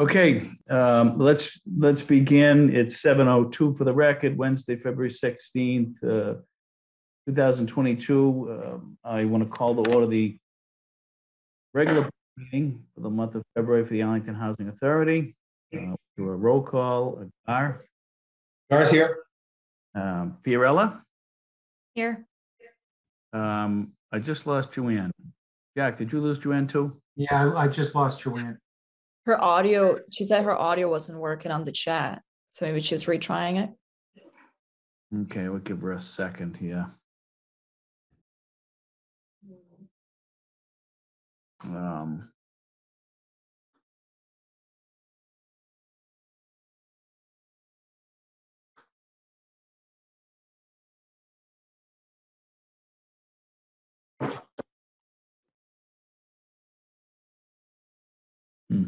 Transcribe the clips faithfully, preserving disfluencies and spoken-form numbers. Okay, um, let's let's begin. It's seven oh two for the record, Wednesday, February sixteenth, uh, two thousand twenty-two. Um, I want to call the order the regular meeting for the month of February for the Arlington Housing Authority. Uh, do a roll call. Gar. Gar's here. Um, Fiorella. Here. Um, I just lost Joanne. Jack, did you lose Joanne too? Yeah, I just lost Joanne. Her audio, she said her audio wasn't working on the chat. So maybe she was retrying it. Okay, we'll give her a second here. Um, hmm.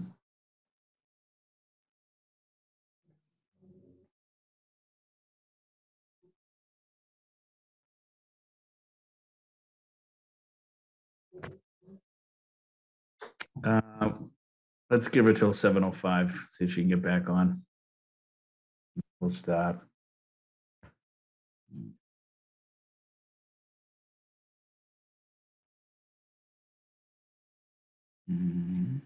Uh, let's give her till seven oh five, see if she can get back on. We'll start. Mm-hmm.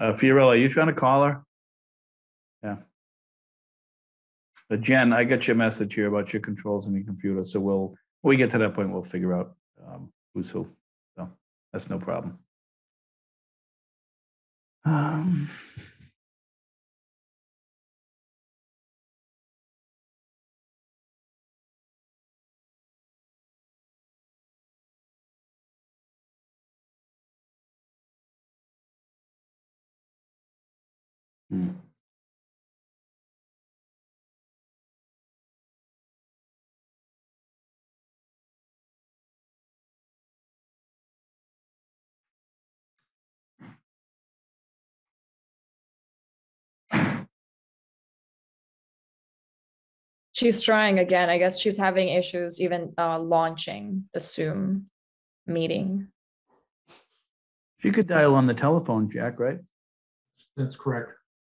Uh, Fiorella, are you trying to call her? Yeah. But Jen, I got your message here about your controls on your computer. So we'll, when we get to that point, we'll figure out um, who's who. So that's no problem. Um, Hmm. She's trying again. I guess she's having issues even uh, launching the Zoom meeting. You could dial on the telephone, Jack, right? That's correct.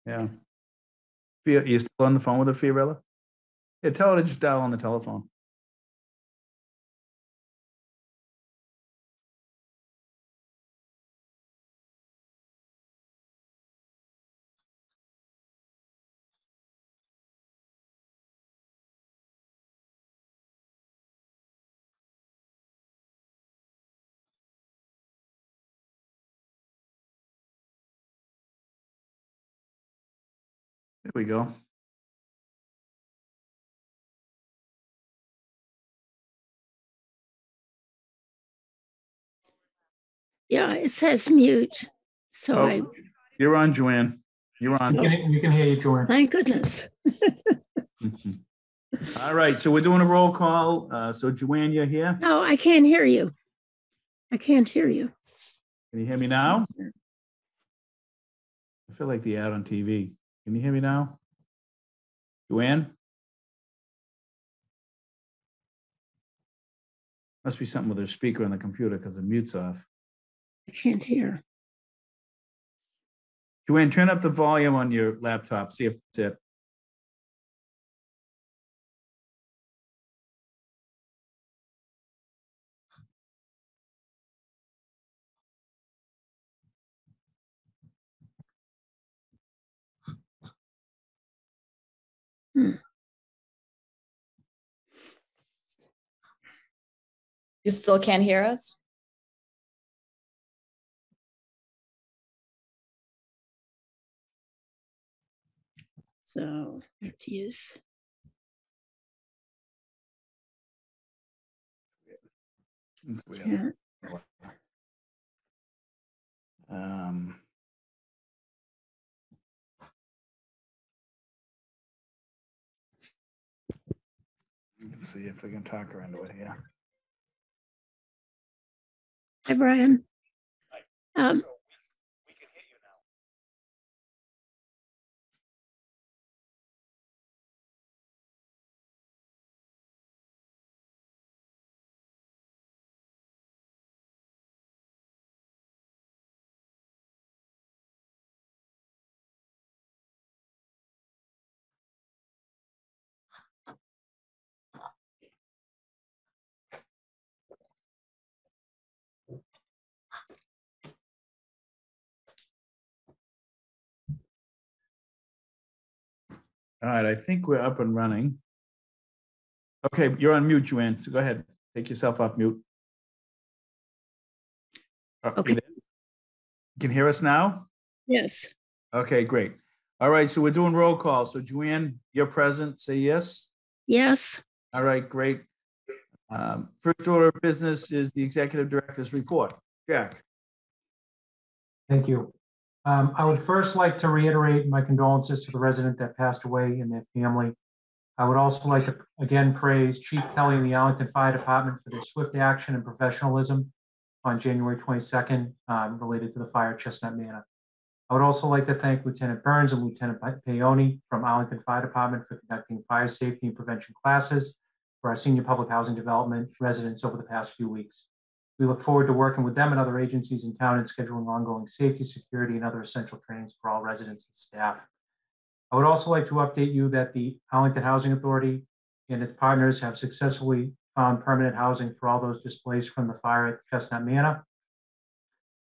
Yeah. You still on the phone with her, Fiorella? Yeah, tell her to just dial on the telephone. There we go. Yeah, it says mute. So oh, I. You're on, Joanne. You're on. You can, you can hear you, Joanne. Thank goodness. All right. So we're doing a roll call. Uh, so Joanne, you're here? No, I can't hear you. I can't hear you. Can you hear me now? I feel like the ad on T V. Can you hear me now, Joanne? Must be something with her speaker on the computer because the mute's off. I can't hear. Joanne, turn up the volume on your laptop. See if it's it. Hmm. You still can't hear us? So there it is. It's weird. Um, let's see if we can talk her into it here. Hi, Brian. Hi. Um, so we can hear you now. All right, I think we're up and running. Okay, you're on mute, Joanne. So go ahead, take yourself off mute. Okay. You can hear us now? Yes. Okay, great. All right, so we're doing roll call. So Joanne, you're present, say yes? Yes. All right, great. Um, first order of business is the executive director's report. Jack. Thank you. Um, I would first like to reiterate my condolences to the resident that passed away and their family. I would also like to again praise Chief Kelly and the Arlington Fire Department for their swift action and professionalism on January twenty-second um, related to the fire at Chestnut Manor. I would also like to thank Lieutenant Burns and Lieutenant Paoni from Arlington Fire Department for conducting fire safety and prevention classes for our senior public housing development residents over the past few weeks. We look forward to working with them and other agencies in town and scheduling ongoing safety, security, and other essential trainings for all residents and staff. I would also like to update you that the Arlington Housing Authority and its partners have successfully found permanent housing for all those displaced from the fire at Chestnut Manor.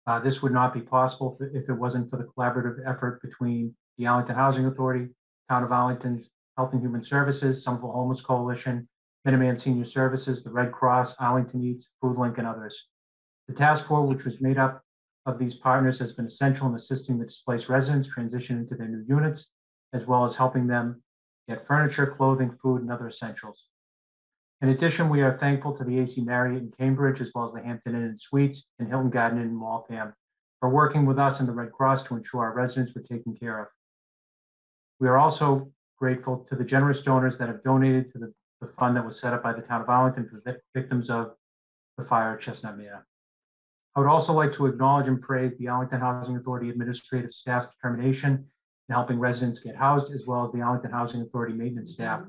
Uh, this would not be possible if it wasn't for the collaborative effort between the Arlington Housing Authority, Town of Arlington's Health and Human Services, Somerville Homeless Coalition, Minuteman Senior Services, the Red Cross, Arlington Eats, Food Link, and others. The task force, which was made up of these partners, has been essential in assisting the displaced residents transition into their new units, as well as helping them get furniture, clothing, food, and other essentials. In addition, we are thankful to the A C Marriott in Cambridge, as well as the Hampton Inn and Suites and Hilton Garden Inn in Waltham, for working with us and the Red Cross to ensure our residents were taken care of. We are also grateful to the generous donors that have donated to the the fund that was set up by the town of Arlington for victims of the fire at Chestnut Manor. I would also like to acknowledge and praise the Arlington Housing Authority administrative staff's determination in helping residents get housed, as well as the Arlington Housing Authority maintenance staff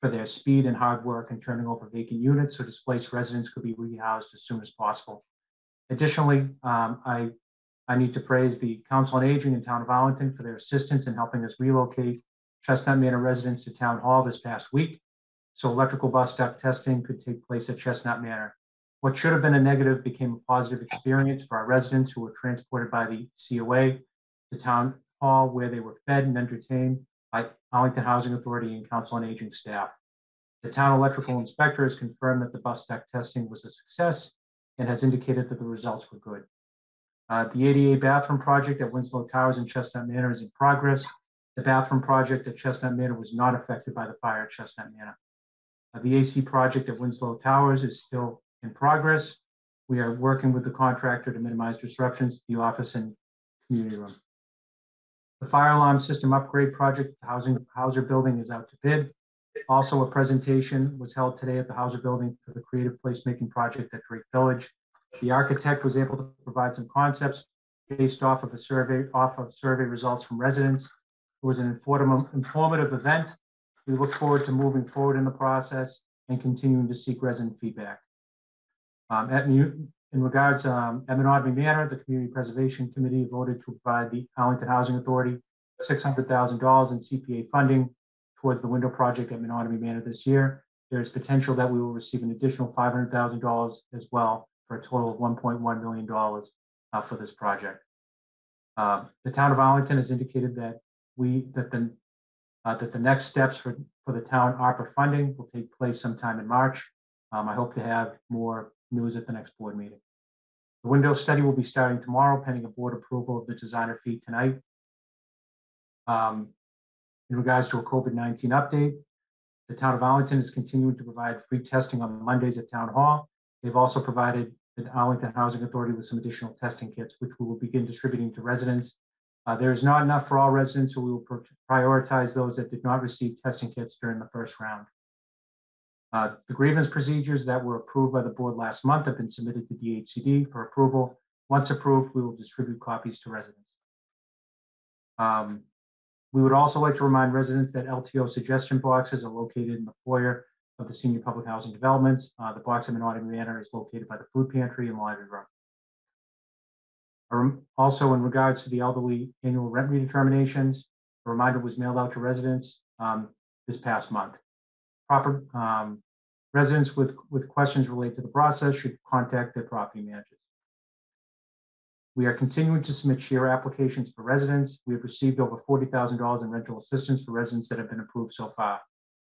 for their speed and hard work in turning over vacant units so displaced residents could be rehoused as soon as possible. Additionally, um, I, I need to praise the Council on Aging and Town of Arlington for their assistance in helping us relocate Chestnut Manor residents to Town Hall this past week, so electrical bus duct testing could take place at Chestnut Manor. What should have been a negative became a positive experience for our residents who were transported by the C O A to Town Hall, where they were fed and entertained by Arlington Housing Authority and Council on Aging staff. The town electrical inspector has confirmed that the bus duct testing was a success and has indicated that the results were good. Uh, the A D A bathroom project at Winslow Towers and Chestnut Manor is in progress. The bathroom project at Chestnut Manor was not affected by the fire at Chestnut Manor. Uh, the A C project at Winslow Towers is still in progress. We are working with the contractor to minimize disruptions to the office and community room. The fire alarm system upgrade project, the housing, Hauser Building, is out to bid. Also, a presentation was held today at the Hauser Building for the creative placemaking project at Drake Village. The architect was able to provide some concepts based off of a survey, off of survey results from residents. It was an informative event. We look forward to moving forward in the process and continuing to seek resident feedback. Um, at, in regards um, at Menotomy Manor, the Community Preservation Committee voted to provide the Arlington Housing Authority six hundred thousand dollars in C P A funding towards the window project at Menotomy Manor this year. There is potential that we will receive an additional five hundred thousand dollars as well, for a total of one point one million dollars uh, for this project. Uh, the town of Arlington has indicated that we that the Uh, that the next steps for, for the town ARPA funding will take place sometime in March. Um, I hope to have more news at the next board meeting. The window study will be starting tomorrow, pending a board approval of the designer fee tonight. Um, In regards to a COVID nineteen update, the town of Arlington is continuing to provide free testing on Mondays at Town Hall. They've also provided the Arlington Housing Authority with some additional testing kits, which we will begin distributing to residents. Uh, there is not enough for all residents, so we will prioritize those that did not receive testing kits during the first round. Uh, the grievance procedures that were approved by the board last month have been submitted to D H C D for approval. Once approved, we will distribute copies to residents. Um, we would also like to remind residents that L T O suggestion boxes are located in the foyer of the senior public housing developments. Uh, the box in Menotomy Manor is located by the food pantry and library room. Also, in regards to the elderly annual rent redeterminations, a reminder was mailed out to residents um, this past month. Proper um, residents with, with questions related to the process should contact their property managers. We are continuing to submit share applications for residents. We have received over forty thousand dollars in rental assistance for residents that have been approved so far.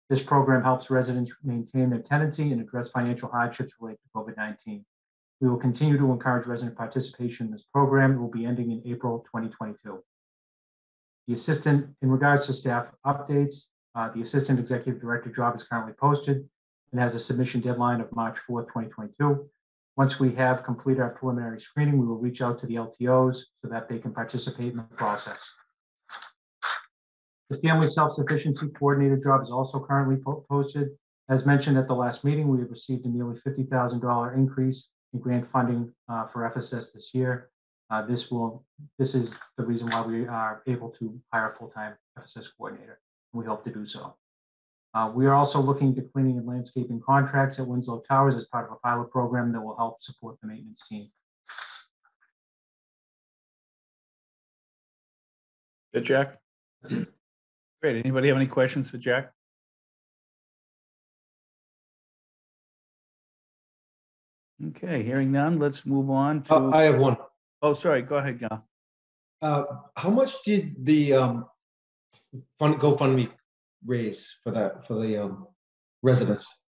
This program helps residents maintain their tenancy and address financial hardships related to COVID nineteen. We will continue to encourage resident participation in this program. It will be ending in April twenty twenty-two. The assistant, in regards to staff updates, uh, the assistant executive director job is currently posted and has a submission deadline of March fourth, twenty twenty-two. Once we have completed our preliminary screening, we will reach out to the L T Os so that they can participate in the process. The family self-sufficiency coordinator job is also currently po posted. As mentioned at the last meeting, we have received a nearly fifty thousand dollars increase and grant funding uh, for F S S this year. Uh, this will, this is the reason why we are able to hire a full-time F S S coordinator. We hope to do so. Uh, we are also looking into cleaning and landscaping contracts at Winslow Towers as part of a pilot program that will help support the maintenance team. Good, Jack. That's it. Great. Anybody have any questions for Jack? Okay, hearing none, let's move on to... Uh, I have one. Oh, sorry, go ahead, Gal. Uh, how much did the um, fund, GoFundMe raise for that, for the um, residents?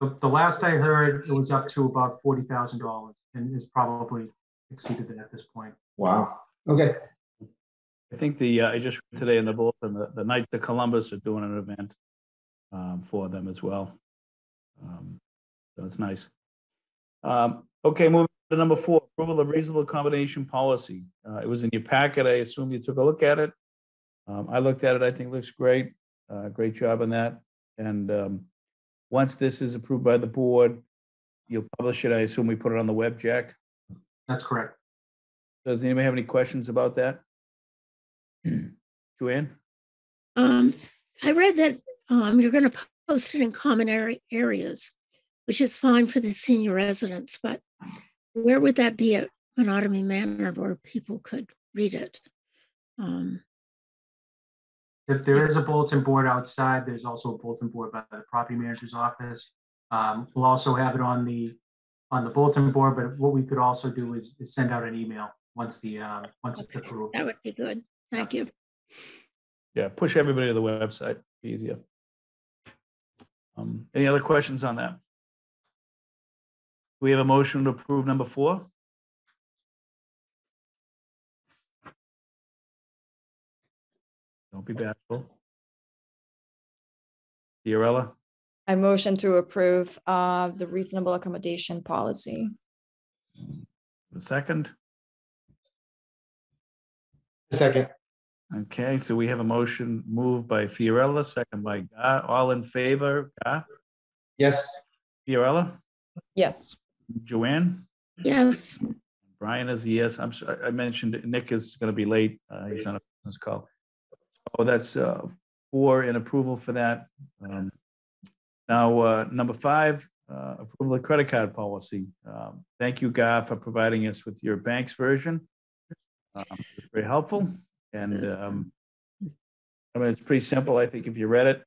The, the last I heard, it was up to about forty thousand dollars and is probably exceeded that at this point. Wow, okay. I think the, uh, I just read today in the bulletin, the, the Knights of Columbus are doing an event um, for them as well. Um, so it's nice. Um, okay, moving to number four, approval of reasonable accommodation policy. Uh, it was in your packet. I assume you took a look at it. Um, I looked at it. I think it looks great. Uh, great job on that. And um, once this is approved by the board, you'll publish it. I assume we put it on the web, Jack? That's correct. Does anybody have any questions about that? Joanne? Um, I read that um, you're going to post it in common areas, which is fine for the senior residents, but where would that be at Menotomy Manor where people could read it? Um, if there is a bulletin board outside, there's also a bulletin board by the property manager's office. Um, we'll also have it on the on the bulletin board, but what we could also do is, is send out an email once the uh, once okay. it's approved. That would be good. Thank you. Yeah, push everybody to the website. Be easier. Um, any other questions on that? We have a motion to approve number four. Don't be bashful. Fiorella? I motion to approve uh, the reasonable accommodation policy. A second? A second. Okay, so we have a motion moved by Fiorella, second by Gah. All in favor, Gah? Yes. Fiorella? Yes. Joanne? Yes. Brian is a yes. I'm sorry, I mentioned Nick is going to be late. Uh, he's on a business call. So that's uh, four in approval for that. Um, now, uh, number five, uh, approval of credit card policy. Um, thank you, Gar, for providing us with your bank's version. Um, it's very helpful. And um, I mean, it's pretty simple, I think, if you read it.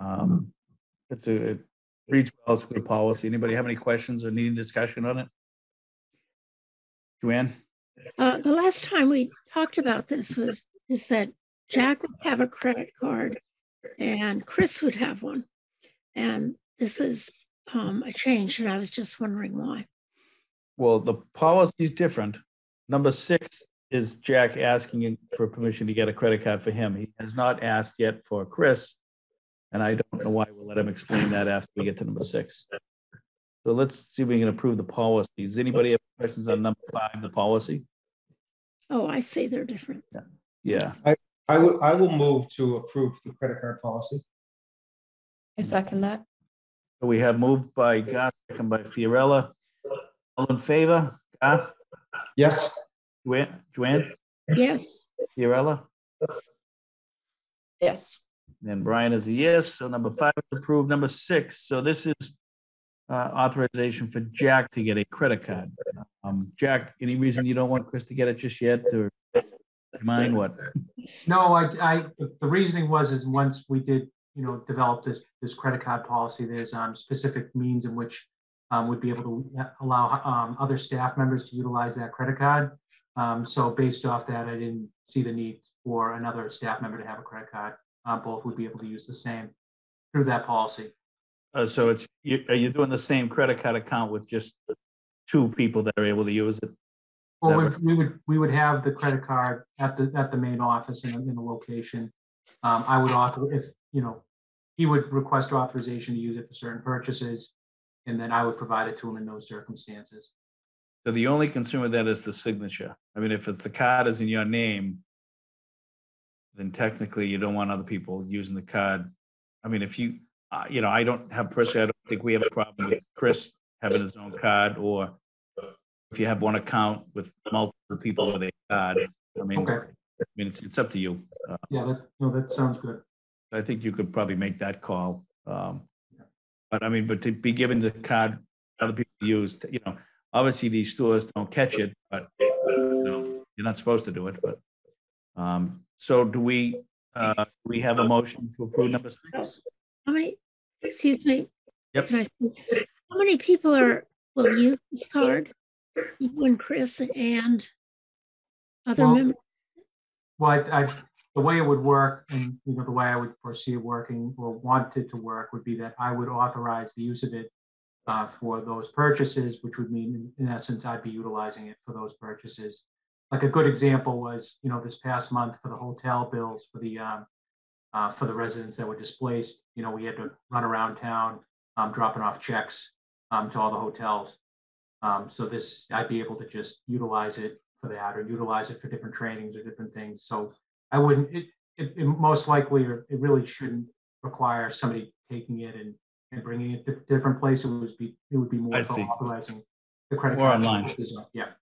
um, it's a it, reads well, it's good policy. Anybody have any questions or need a discussion on it? Joanne? Uh, the last time we talked about this was is that Jack would have a credit card and Chris would have one. And this is um, a change, and I was just wondering why. Well, the policy is different. Number six is Jack asking for permission to get a credit card for him. He has not asked yet for Chris, and I don't know why. We'll let him explain that after we get to number six. So let's see if we can approve the policies. Anybody have questions on number five, the policy? Oh, I see they're different. Yeah. Yeah. I, I, will, I will move to approve the credit card policy. I second that. So we have moved by Garth, second by Fiorella. All in favor? Garth? Yes. Joanne? Joanne? Yes. Fiorella? Yes. And Brian is a yes. So number five is approved. Number six. So this is uh, authorization for Jack to get a credit card. Um, Jack, any reason you don't want Chris to get it just yet? Or mind what? No, I, I. The reasoning was is once we did, you know, develop this this credit card policy, there's um, specific means in which um, would be able to allow um, other staff members to utilize that credit card. Um, so based off that, I didn't see the need for another staff member to have a credit card. Uh, both would be able to use the same through that policy. Uh, so it's you, are you doing the same credit card account with just two people that are able to use it? Well, we, we would we would have the credit card at the at the main office in the, in the location. Um, I would offer if you know he would request authorization to use it for certain purchases, and then I would provide it to him in those circumstances. So the only concern with that is the signature. I mean, if it's the card is in your name, then technically you don't want other people using the card. I mean, if you, uh, you know, I don't have personally, I don't think we have a problem with Chris having his own card, or if you have one account with multiple people with a card. I mean, okay. I mean, it's, it's up to you. Uh, yeah, that, no, that sounds good. I think you could probably make that call. Um, yeah. But I mean, but to be given the card other people use, to, you know, obviously these stores don't catch it, but you know, you're not supposed to do it, but. Um, So do we uh, do we have a motion to approve number six? How many, excuse me. Yep. How many people are will use this card? You and Chris and other well, members? Well, I, I, the way it would work, and you know the way I would foresee it working or want it to work, would be that I would authorize the use of it uh, for those purchases, which would mean, in essence, I'd be utilizing it for those purchases. Like a good example was, you know, this past month for the hotel bills for the um, uh, for the residents that were displaced. You know, we had to run around town um, dropping off checks um, to all the hotels. Um, so this, I'd be able to just utilize it for that, or utilize it for different trainings or different things. So I wouldn't. It, it, it most likely, or it really shouldn't require somebody taking it and, and bringing it to different places. It would be it would be more authorizing the credit card online. Yeah.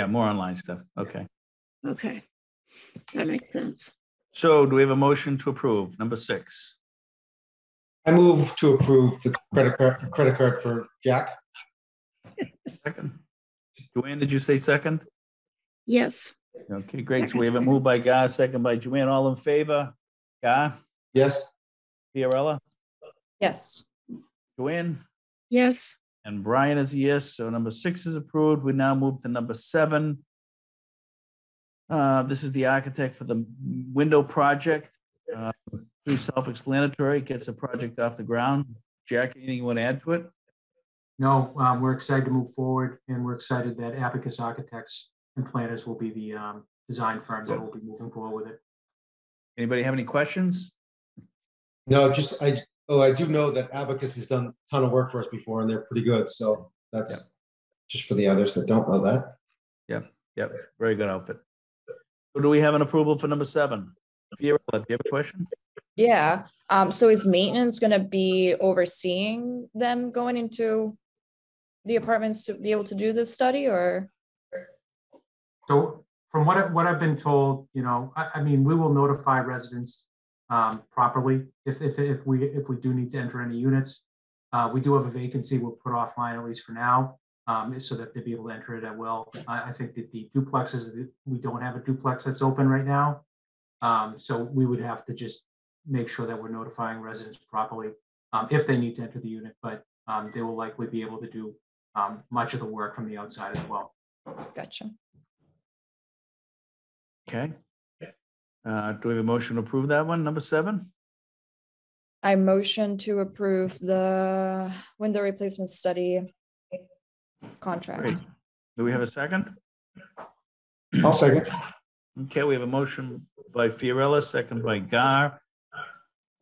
Yeah, more online stuff. Okay. Okay. That makes sense. So do we have a motion to approve number six? I move to approve the credit card credit card for Jack. Second. Joanne, did you say second? Yes. Okay, great. So we have a move by Gar, second by Joanne. All in favor? Gar? Yes. Fiorella? Yes. Joanne? Yes. And Brian is a yes. So number six is approved. We now move to number seven. Uh, this is the architect for the window project. Uh, pretty self-explanatory. Gets the project off the ground. Jack, anything you want to add to it? No, um, we're excited to move forward, and we're excited that Abacus Architects and Planners will be the um, design firm that will be moving forward with it. Anybody have any questions? No, just I. Oh, I do know that Abacus has done a ton of work for us before, and they're pretty good. So that's yep. Just for the others that don't know that. Yep, yep. Very good outfit. So do we have an approval for number seven? Fiorella, do you have a question? Yeah. Um, so is maintenance going to be overseeing them going into the apartments to be able to do this study, or? So from what, I, what I've been told, you know, I, I mean, we will notify residents Um, properly, if, if if we if we do need to enter any units, uh, we do have a vacancy we'll put offline at least for now, um, so that they'll be able to enter it at will. I, I think that the duplexes, we don't have a duplex that's open right now, um, so we would have to just make sure that we're notifying residents properly um, if they need to enter the unit. But um, they will likely be able to do um, much of the work from the outside as well. Gotcha. Okay. Uh, do we have a motion to approve that one, number seven? I motion to approve the window replacement study contract. Great. Do we have a second? I'll second. Okay, we have a motion by Fiorella, second by Gar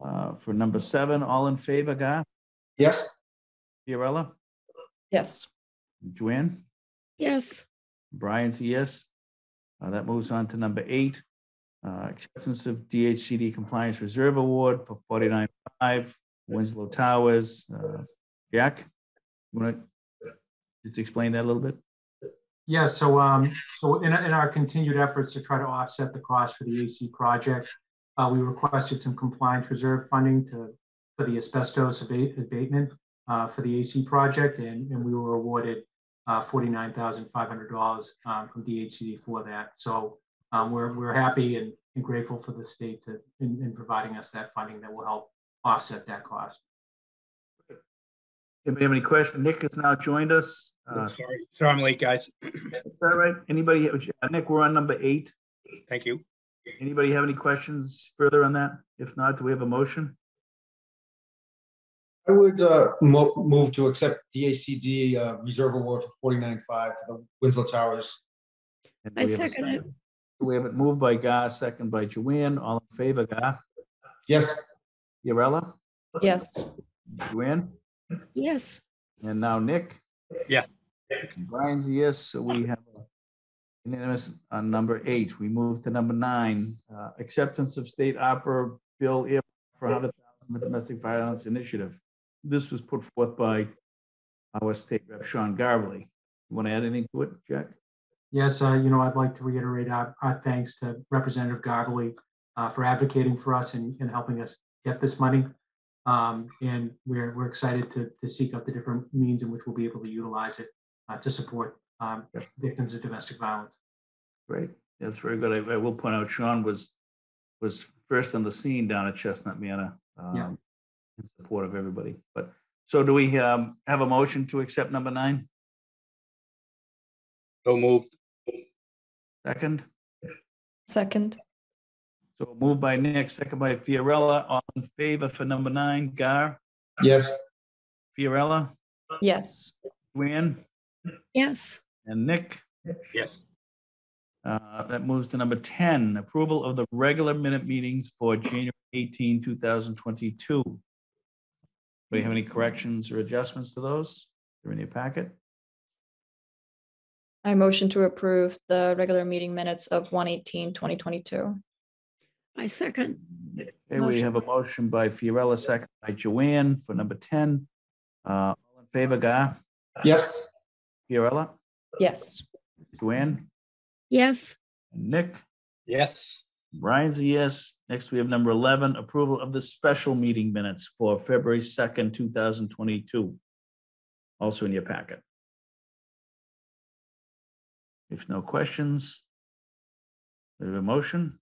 uh, for number seven. All in favor, Gar? Yes. Fiorella? Yes. Joanne? Yes. Brian's a yes. Uh, that moves on to number eight. Uh, acceptance of D H C D Compliance Reserve Award for forty-nine five Winslow Towers. Uh, Jack, you want to just explain that a little bit? Yeah, so um, so in, in our continued efforts to try to offset the cost for the A C project, uh, we requested some compliance reserve funding to for the asbestos abate, abatement uh, for the A C project, and, and we were awarded uh, forty-nine thousand five hundred dollars um, from D H C D for that. So um, we're, we're happy and, and grateful for the state to, in, in providing us that funding that will help offset that cost. Anybody have any questions? Nick has now joined us. Uh, sorry, sorry I'm late, guys. Is that right? Anybody? Nick, we're on number eight. Thank you. Anybody have any questions further on that? If not, do we have a motion? I would uh, mo move to accept D H C D uh, Reserve Award for forty-nine five for the Winslow Towers. I second, second it. We have it moved by Gar, second by Joanne. All in favor, Gar? Yes. Fiorella? Yes. Joanne? Yes. And now Nick? Yeah. Brian's a yes, so we have a unanimous on number eight. We move to number nine, uh, acceptance of state opera bill for one hundred thousand dollars for domestic violence initiative. This was put forth by our state rep, Sean Garvey. You want to add anything to it, Jack? Yes, uh, you know, I'd like to reiterate our, our thanks to Representative Garvey uh, for advocating for us and, and helping us get this money. Um, and we're, we're excited to, to seek out the different means in which we'll be able to utilize it uh, to support um, yep. victims of domestic violence. Great. That's very good. I, I will point out Sean was was first on the scene down at Chestnut Manor um, yeah. in support of everybody. But so do we um, have a motion to accept number nine? So moved. Second? Second. So moved by Nick, second by Fiorella. All in favor for number nine, Gar? Yes. Fiorella? Yes. Joanne? Yes. And Nick? Yes. Uh, that moves to number ten, approval of the regular minute meetings for January eighteenth, two thousand twenty-two. Do you have any corrections or adjustments to those? They're in your packet. I motion to approve the regular meeting minutes of one eighteen twenty twenty-two. I second. Okay, we have a motion by Fiorella, second by Joanne for number ten. Uh, all in favor, Gar? Yes. Fiorella? Yes. Joanne? Yes. Nick? Yes. Brian's a yes. Next, we have number eleven, approval of the special meeting minutes for February second, two thousand twenty-two. Also in your packet. If no questions, we have a motion.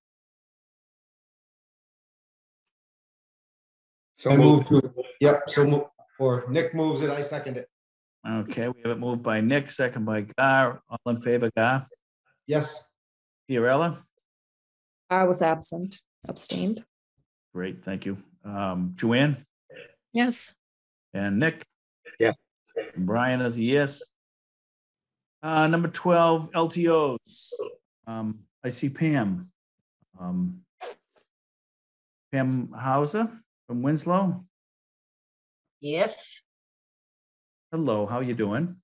So I move to yep. So move, or Nick moves it. I second it. Okay, we have it moved by Nick, second by Gar. All in favor, Gar? Yes. Fiorella? I was absent. Abstained. Great, thank you. Um, Joanne? Yes. And Nick? Yeah. And Brian is a yes. Uh, number twelve, L T Os. Um, I see Pam. Um, Pam Hauser? From Winslow? Yes. Hello, how are you doing?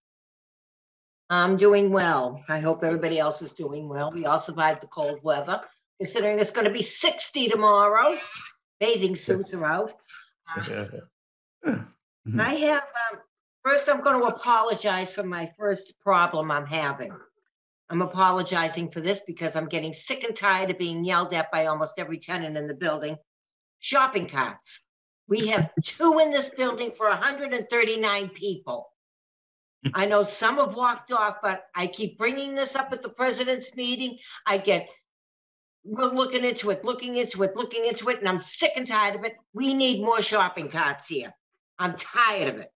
I'm doing well. I hope everybody else is doing well. We all survived the cold weather, considering it's going to be sixty tomorrow. Bathing suits are out. Uh, I have, um, first I'm going to apologize for my first problem I'm having. I'm apologizing for this because I'm getting sick and tired of being yelled at by almost every tenant in the building. Shopping carts. We have two in this building for one hundred thirty-nine people. I know some have walked off, but I keep bringing this up at the president's meeting. I get, we're looking into it, looking into it, looking into it, and I'm sick and tired of it. We need more shopping carts here. I'm tired of it.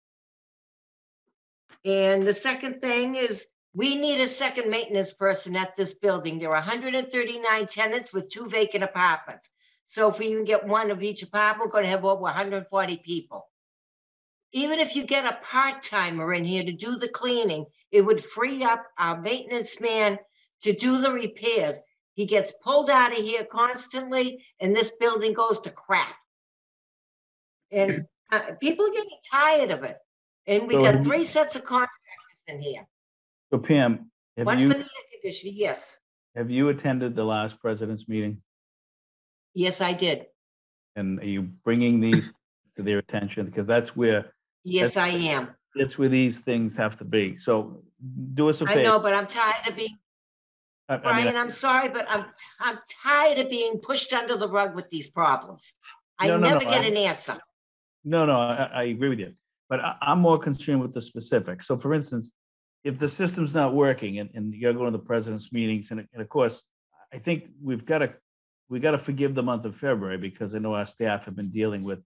And the second thing is we need a second maintenance person at this building. There are one hundred thirty-nine tenants with two vacant apartments. So if we even get one of each apartment, we're going to have over one hundred forty people. Even if you get a part-timer in here to do the cleaning, it would free up our maintenance man to do the repairs. He gets pulled out of here constantly, and this building goes to crap. And uh, people are getting tired of it. And we so got three sets of contractors in here. So Pam, have one you, for the air conditioning, yes. Have you attended the last president's meeting? Yes, I did. And are you bringing these to their attention? Because that's where. Yes, that's, I am. That's where these things have to be. So do us a favor. I know, but I'm tired of being. I, Brian, I mean, I, I'm sorry, but I'm I'm tired of being pushed under the rug with these problems. I no, no, never no, get I, an answer. No, no, I, I agree with you. But I, I'm more concerned with the specifics. So, for instance, if the system's not working, and, and you're going to the president's meetings, and, and of course, I think we've got to we got to forgive the month of February, because I know our staff have been dealing with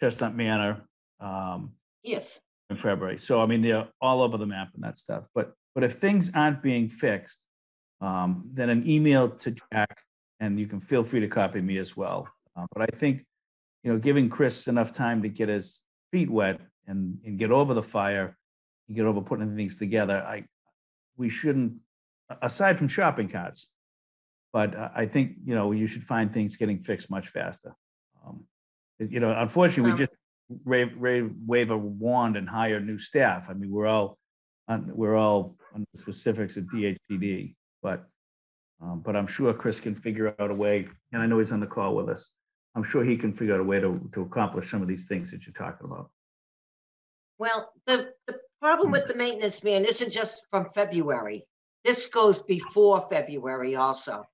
Chestnut Manor. Um, yes. In February, so I mean they're all over the map and that stuff. But but if things aren't being fixed. Um, then an email to Jack, and you can feel free to copy me as well. Uh, but I think, you know, giving Chris enough time to get his feet wet and, and get over the fire, and get over putting things together. I, we shouldn't, aside from shopping carts, but uh, I think, you know, you should find things getting fixed much faster. Um, you know, unfortunately, we just rave, rave, wave a wand and hire new staff. I mean, we're all, on, we're all on the specifics of D H C D. But, um, but I'm sure Chris can figure out a way, and I know he's on the call with us. I'm sure he can figure out a way to, to accomplish some of these things that you're talking about. Well, the, the problem with the maintenance man isn't just from February. This goes before February also.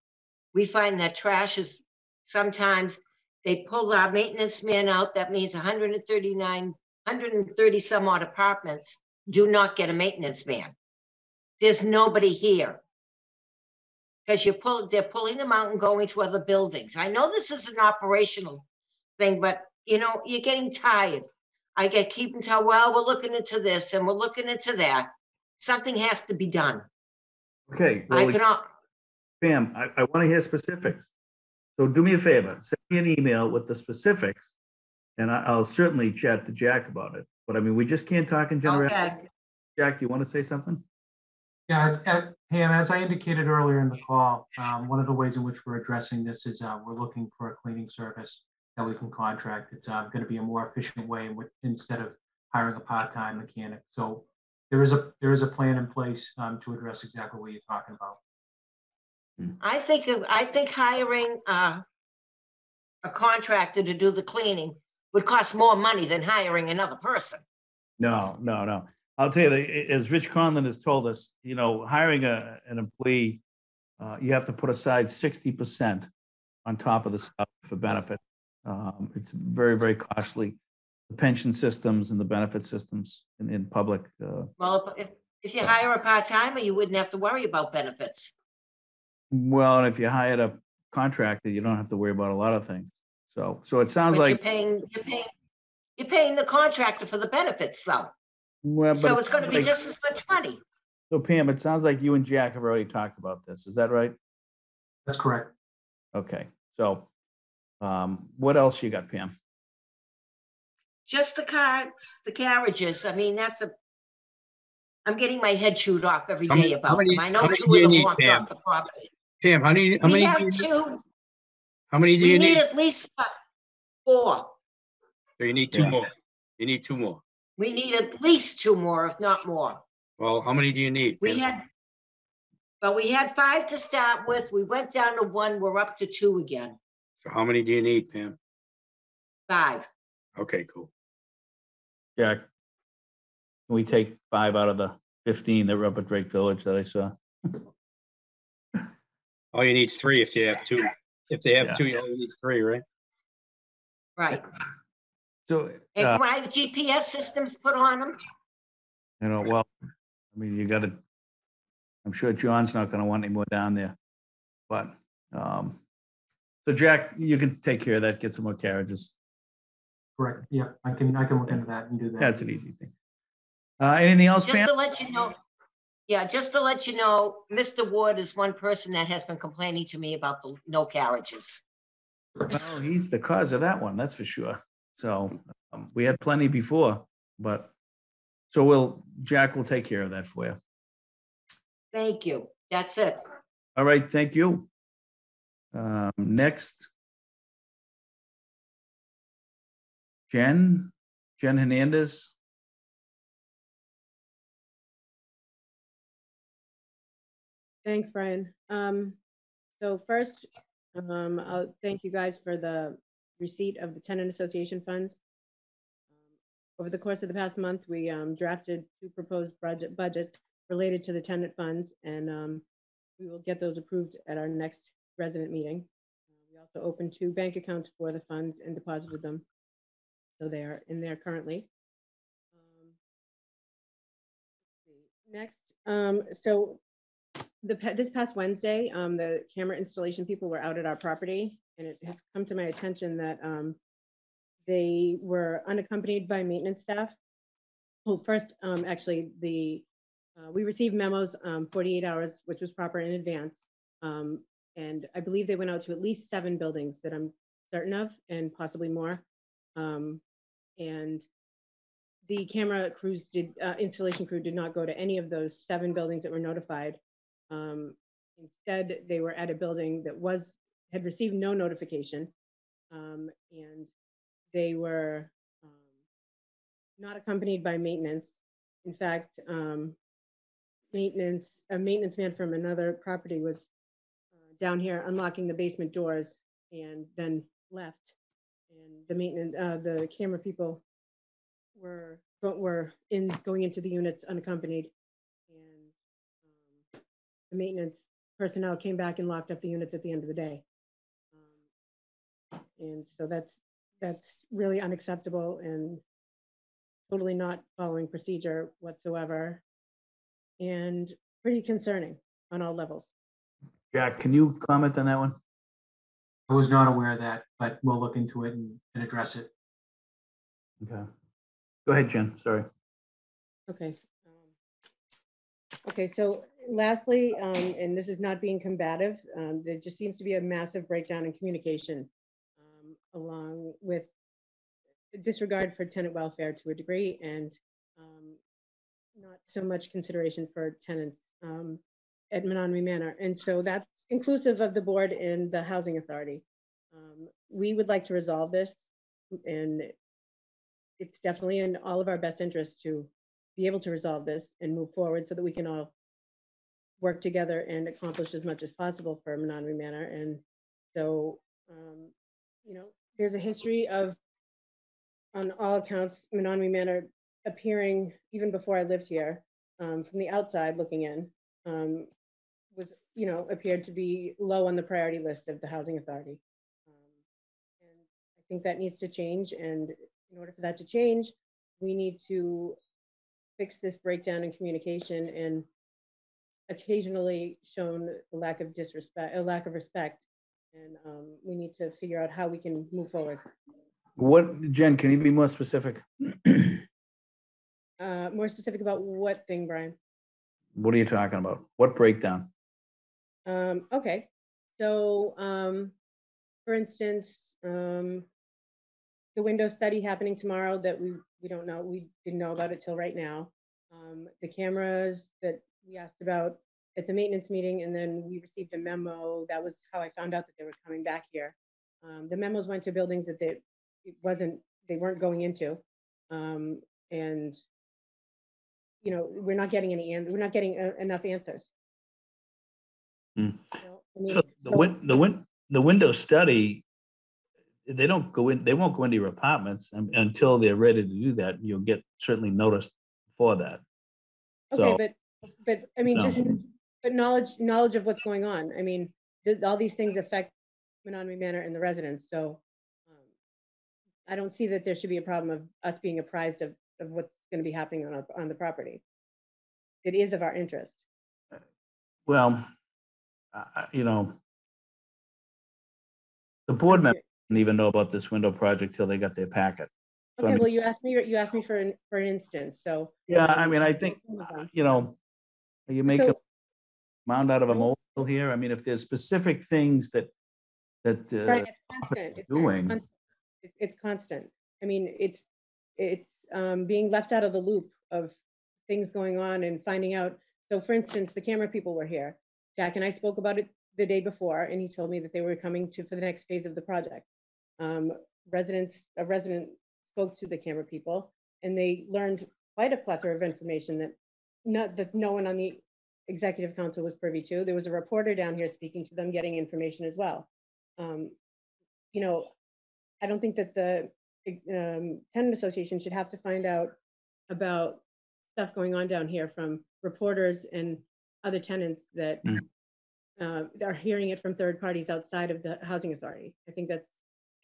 We find that trash is sometimes, they pull our maintenance man out. That means one hundred thirty-nine, one hundred thirty some odd apartments do not get a maintenance man. There's nobody here. Because you're pull, they're pulling them out and going to other buildings. I know this is an operational thing, but you know, you're getting tired. I get keep and tell, well, we're looking into this and we're looking into that. Something has to be done. Okay. Well, I cannot. Pam, I, I want to hear specifics. So do me a favor, send me an email with the specifics, and I, I'll certainly chat to Jack about it. But I mean, we just can't talk in general. Okay. Jack, you want to say something? Yeah, Pam, as I indicated earlier in the call, um, one of the ways in which we're addressing this is uh, we're looking for a cleaning service that we can contract. It's uh, going to be a more efficient way in which, instead of hiring a part-time mechanic. So there is a there is a plan in place um, to address exactly what you're talking about. I think I think hiring uh, a contractor to do the cleaning would cost more money than hiring another person. No, no, no. I'll tell you, that, as Rich Conlon has told us, you know, hiring a, an employee, uh, you have to put aside sixty percent on top of the stuff for benefit. Um, it's very, very costly. The pension systems and the benefit systems in, in public. Uh, well, if, if you uh, hire a part-timer, you wouldn't have to worry about benefits. Well, and if you hired a contractor, you don't have to worry about a lot of things. So, so it sounds but like you're paying, you're paying, you're paying the contractor for the benefits, though. Well, so it's going to be like, just as much money. So Pam, it sounds like you and Jack have already talked about this. Is that right? That's correct. Okay. So um, what else you got, Pam? Just the car, the carriages. I mean, that's a, I'm getting my head chewed off every how day many, about many, them. I know two of them walked off the property. Pam, how many? How we many have do you two. How many do we you need? We need at least four. So you need two yeah. more. You need two more. We need at least two more, if not more. Well, how many do you need? We had, well, we had five to start with. We went down to one. We're up to two again. So how many do you need, Pam? Five. Okay, cool. Jack, can we take five out of the fifteen that were up at Drake Village that I saw? Oh, you need three if you have two. If they have yeah. two, you only need three, right? Right. So, and uh, can I have G P S systems put on them? You know, well, I mean, you got to, I'm sure John's not going to want any more down there. But, um, so Jack, you can take care of that, get some more carriages. Correct. Yeah, I can, I can look into that and do that. That's an easy thing. Uh, anything else, Pam? Just to let you know, yeah, just to let you know, Mister Ward is one person that has been complaining to me about the no carriages. Well, he's the cause of that one, that's for sure. So um, we had plenty before, but so we'll, Jack will take care of that for you. Thank you. That's it. All right, thank you. Um, next, Jen, Jen Hernandez. Thanks, Brian. Um, so first, um, I'll thank you guys for the receipt of the tenant association funds. Over the course of the past month, we um, drafted two proposed budget budgets related to the tenant funds, and um, we will get those approved at our next resident meeting. We also opened two bank accounts for the funds and deposited them, so they are in there currently. Um, next, um, so the, this past Wednesday, um, the camera installation people were out at our property, and it has come to my attention that um, they were unaccompanied by maintenance staff. Well, first, um, actually, the uh, we received memos um, forty-eight hours, which was proper in advance. Um, and I believe they went out to at least seven buildings that I'm certain of, and possibly more. Um, and the camera crews did, uh, installation crew did not go to any of those seven buildings that were notified. Um, instead, they were at a building that was had received no notification, um, and they were um, not accompanied by maintenance. In fact, um, maintenance a maintenance man from another property was uh, down here unlocking the basement doors and then left. And the maintenance, uh, the camera people were were in going into the units unaccompanied, and um, the maintenance personnel came back and locked up the units at the end of the day. Um, and so that's that's really unacceptable and totally not following procedure whatsoever, and pretty concerning on all levels. Jack, can you comment on that one? I was not aware of that, but we'll look into it and, and address it. Okay. Go ahead, Jen. Sorry. Okay. Um, okay. So lastly, um, and this is not being combative, um, there just seems to be a massive breakdown in communication, um, along with disregard for tenant welfare to a degree, and um, not so much consideration for tenants um, at Menotomy Manor. And so that's inclusive of the board and the housing authority. Um, we would like to resolve this, and it's definitely in all of our best interest to be able to resolve this and move forward so that we can all work together and accomplish as much as possible for Menotomy Manor. And so, um, you know, there's a history of, on all accounts, Menotomy Manor appearing, even before I lived here, um, from the outside looking in, um, was, you know, appeared to be low on the priority list of the housing authority. Um, and I think that needs to change. And in order for that to change, we need to fix this breakdown in communication and occasionally shown a lack of disrespect, a lack of respect. And um, we need to figure out how we can move forward. What, Jen, can you be more specific? uh, more specific about what thing, Brian? What are you talking about? What breakdown? Um, okay, so um, for instance, um, the window study happening tomorrow that we, we don't know, we didn't know about it till right now. Um, the cameras that we asked about at the maintenance meeting, and then we received a memo. That was how I found out that they were coming back here. Um, the memos went to buildings that they, it wasn't, they weren't going into. Um, and, you know, we're not getting any, we're not getting uh, enough answers. Mm. You know, I mean, so the so win the win the window study, they don't go in. They won't go into your apartments until they're ready to do that. You'll get certainly noticed for that. Okay, so, but but I mean, no. just but knowledge knowledge of what's going on. I mean, th all these things affect Menotomy Manor and the residents. So um, I don't see that there should be a problem of us being apprised of of what's going to be happening on our, on the property. It is of our interest. Well. Uh, you know, the board members didn't even know about this window project till they got their packet. So, okay, I mean, well, you asked me. You asked me for an for an instance. So yeah, um, I mean, I think uh, you know, you make so, a mound out of a molehill here. I mean, if there's specific things that that uh, right, it's constant. It's doing, constant. It's constant. I mean, it's it's um, being left out of the loop of things going on and finding out. So, for instance, the camera people were here. Jack and I spoke about it the day before, and he told me that they were coming to for the next phase of the project. Um, residents, a resident spoke to the camera people, and they learned quite a plethora of information that not that no one on the executive council was privy to. There was a reporter down here speaking to them, getting information as well. Um, you know, I don't think that the um, tenant association should have to find out about stuff going on down here from reporters and other tenants that mm. uh, are hearing it from third parties outside of the housing authority. I think that's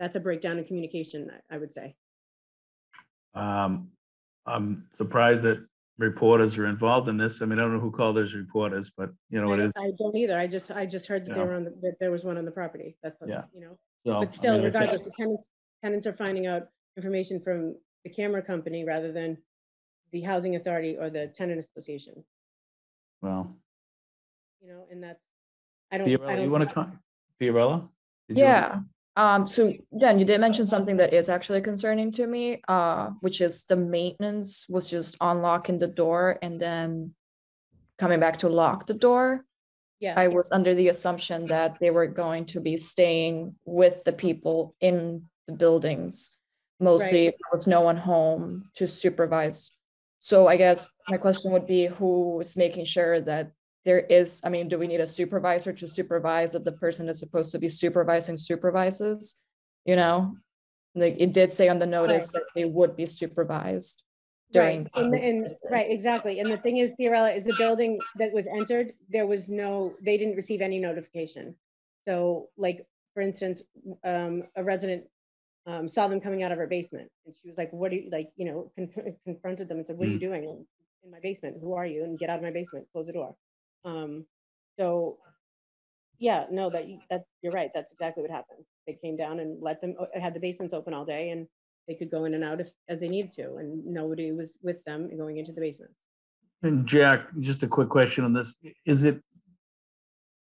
that's a breakdown in communication, I, I would say. Um, I'm surprised that reporters are involved in this. I mean, I don't know who called those reporters, but you know, I, it is. I don't either. I just I just heard that they were on the, that there was one on the property. That's what, yeah. you know. So, but still, I mean, regardless, the tenants tenants are finding out information from the camera company rather than the housing authority or the tenant association. Well, you know, and that's I don't. Fiorella, I don't you want to talk, Fiorella? Yeah. Want Um, so, Jen, you did mention something that is actually concerning to me, uh, which is the maintenance was just unlocking the door and then coming back to lock the door. Yeah, I was under the assumption that they were going to be staying with the people in the buildings, mostly right. if there was no one home to supervise. So I guess my question would be, who is making sure that there is, I mean, do we need a supervisor to supervise that the person is supposed to be supervising supervises? You know, like it did say on the notice right. that they would be supervised during. Right, and the, and, right, exactly. And the thing is, Fiorella, is the building that was entered, there was no, they didn't receive any notification. So like, for instance, um, a resident um, saw them coming out of her basement and she was like, what do you, like, you know, conf confronted them and said, what mm. are you doing in my basement? Who are you? And get out of my basement, close the door. Um, so yeah, no, that, that you're right. That's exactly what happened. They came down and let them, had the basements open all day and they could go in and out if, as they needed to, and nobody was with them going into the basements. And Jack, just a quick question on this. Is it,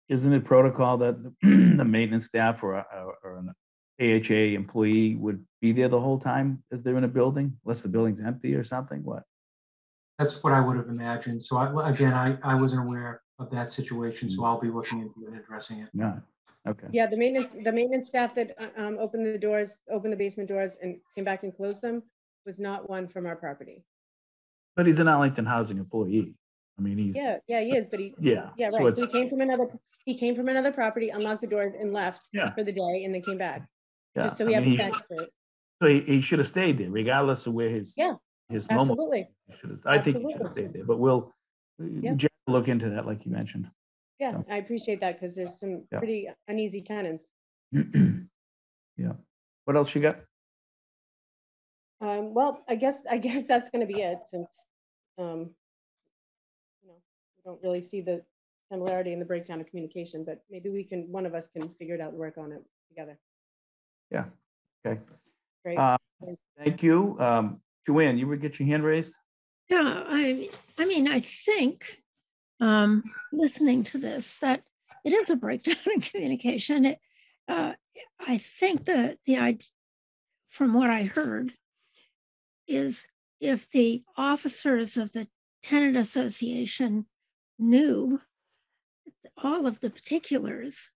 isn't it protocol that the maintenance staff or, or, or an A H A employee would be there the whole time as they're in a building, unless the building's empty or something? What? That's what I would have imagined. So I, again, I, I wasn't aware of that situation, so I'll be looking into and addressing it. Yeah. Okay. Yeah, the maintenance the maintenance staff that um, opened the doors, opened the basement doors, and came back and closed them was not one from our property. But he's an Arlington housing employee. I mean, he's yeah, yeah, he is. But he yeah, yeah, right. So, so he came from another he came from another property, unlocked the doors, and left yeah. for the day, and then came back. Yeah. Just so we I have mean, the he, it. So he, he should have stayed there, regardless of where his yeah his absolutely. Moment. I absolutely. think he should have stayed there, but we'll. Yeah. Jack look into that, like you mentioned. Yeah, so. I appreciate that because there's some yeah. pretty uneasy tenants. Yeah. What else you got? Um, well, I guess I guess that's going to be it, since um, you know, we don't really see the similarity in the breakdown of communication, but maybe we can one of us can figure it out and work on it together. Yeah. Okay. Great. Uh, thank you, um, Joanne. You would get your hand raised. Yeah, I, I mean, I think um, listening to this, that it is a breakdown in communication. It, uh, I think that the idea, from what I heard, is if the officers of the tenant association knew all of the particulars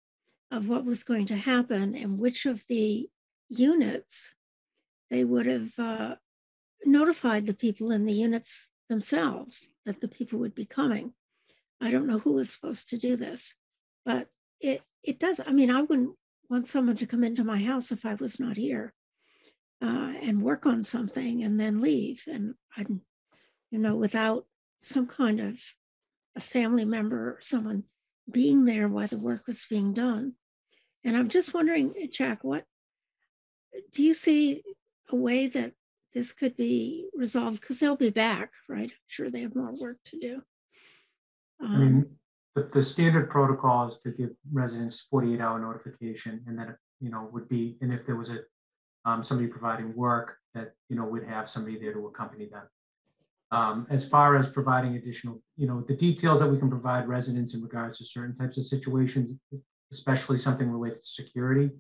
of what was going to happen and which of the units, they would have uh, notified the people in the units themselves that the people would be coming. I don't know who was supposed to do this, but it, it does. I mean, I wouldn't want someone to come into my house if I was not here uh, and work on something and then leave. And, I, you know, without some kind of a family member or someone being there while the work was being done. And I'm just wondering, Jack, what do you see a way that this could be resolved, because they'll be back, right? I'm sure they have more work to do. Um, I mean, the, the standard protocol is to give residents forty-eight hour notification, and then, you know, would be, and if there was a um, somebody providing work, that, you know, would have somebody there to accompany them. Um, as far as providing additional, you know, the details that we can provide residents in regards to certain types of situations, especially something related to security,